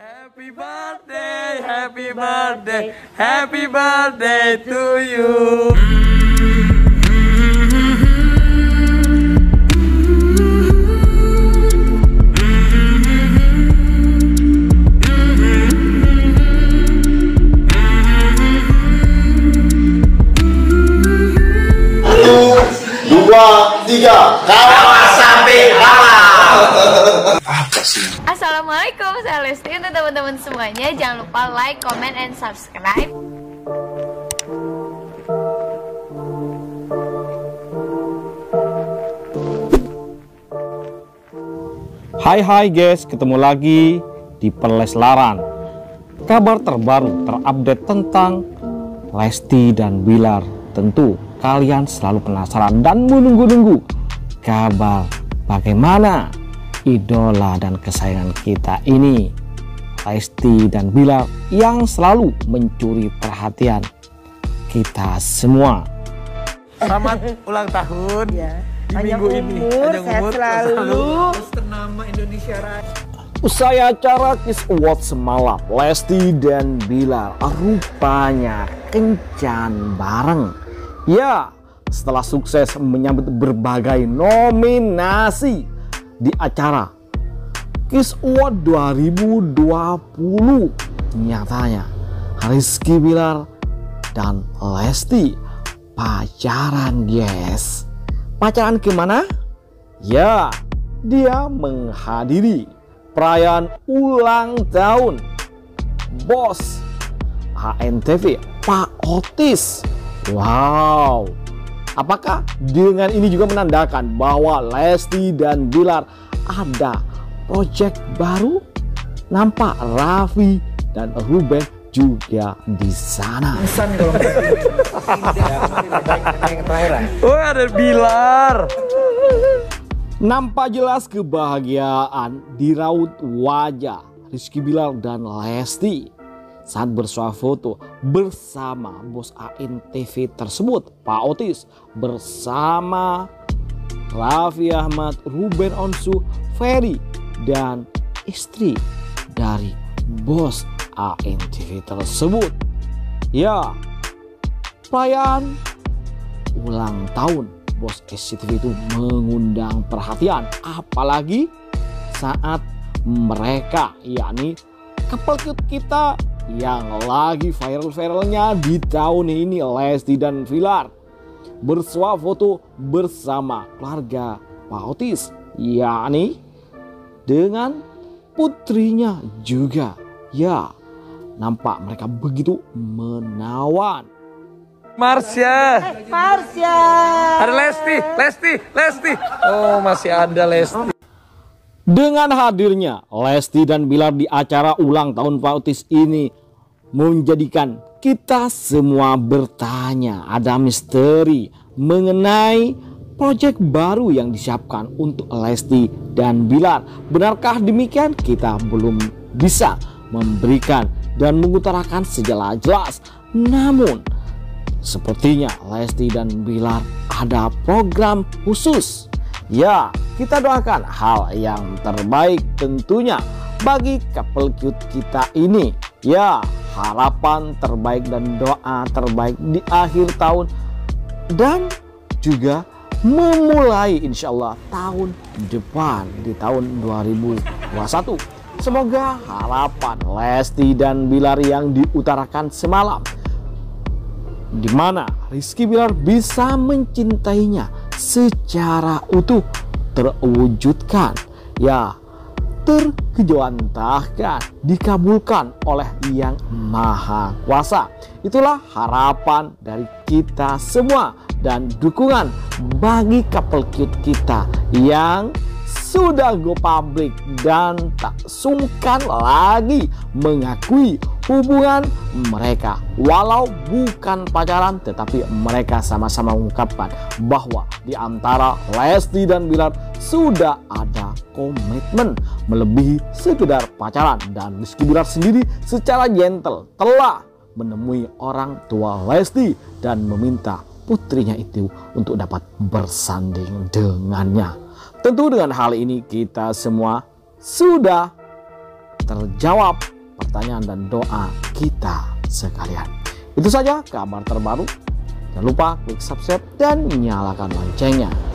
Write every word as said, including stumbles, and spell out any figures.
Happy birthday, happy birthday, happy birthday to you. Dua, tiga, kalah sampai kalah. Apa sih? Assalamualaikum, saya Lesti. Untuk teman-teman semuanya, jangan lupa like, comment, and subscribe. Hai hai guys, ketemu lagi di Peleslaran. Kabar terbaru terupdate tentang Lesti dan Billar. Tentu kalian selalu penasaran dan menunggu-nunggu kabar bagaimana idola dan kesayangan kita ini Lesti dan Billar yang selalu mencuri perhatian kita semua. Selamat ulang tahun ya. Di minggu ini panjang umur selalu ternama Indonesia Raya. Usai acara Kiss Awards semalam, Lesti dan Billar rupanya kencan bareng. Ya, setelah sukses menyambut berbagai nominasi di acara Kiss Awards dua ribu dua puluh, nyatanya Rizky Billar dan Lesti pacaran, guys. Pacaran kemana? Ya, dia menghadiri perayaan ulang tahun bos A N T V, Pak Otis. Wow, apakah dengan ini juga menandakan bahwa Lesti dan Billar ada proyek baru? Nampak Raffi dan Ruben juga di sana. Oh, ada Billar. Nampak jelas kebahagiaan diraut wajah Rizky Billar dan Lesti saat bersuah foto bersama bos A N T V tersebut, Pak Otis, bersama Raffi Ahmad, Ruben Onsu, Ferry, dan istri dari bos A N T V tersebut. Ya, perayaan ulang tahun bos S C T V itu mengundang perhatian, apalagi saat mereka, yakni couple cute kita yang lagi viral-viralnya di tahun ini, Lesti dan Billar, bersuah foto bersama keluarga Pak Otis, yakni dengan putrinya juga. Ya, nampak mereka begitu menawan. Marsya, Marsya, ada Lesti, Lesti, Lesti. Oh, masih ada Lesti. Dengan hadirnya Lesti dan Billar di acara ulang tahun Pak Otis ini, menjadikan kita semua bertanya, ada misteri mengenai proyek baru yang disiapkan untuk Lesti dan Billar. Benarkah demikian? Kita belum bisa memberikan dan mengutarakan secara jelas. Namun sepertinya Lesti dan Billar ada program khusus. Ya, kita doakan hal yang terbaik tentunya bagi couple cute kita ini. Ya, harapan terbaik dan doa terbaik di akhir tahun dan juga memulai insya Allah tahun depan di tahun dua ribu dua puluh satu. Semoga harapan Lesti dan Billar yang diutarakan semalam, di mana Rizky Billar bisa mencintainya secara utuh, terwujudkan, ya, terkejawantahkan, dikabulkan oleh Yang Maha Kuasa. Itulah harapan dari kita semua dan dukungan bagi couple cute kita yang sudah go public dan tak sungkan lagi mengakui hubungan mereka. Walau bukan pacaran, tetapi mereka sama-sama mengungkapkan bahwa di antara Lesti dan Billar sudah ada komitmen melebihi sekedar pacaran. Dan Rizky Billar sendiri secara gentle telah menemui orang tua Lesti dan meminta putrinya itu untuk dapat bersanding dengannya. Tentu dengan hal ini kita semua sudah terjawab pertanyaan dan doa kita sekalian. Itu saja kabar terbaru. Jangan lupa klik subscribe dan nyalakan loncengnya.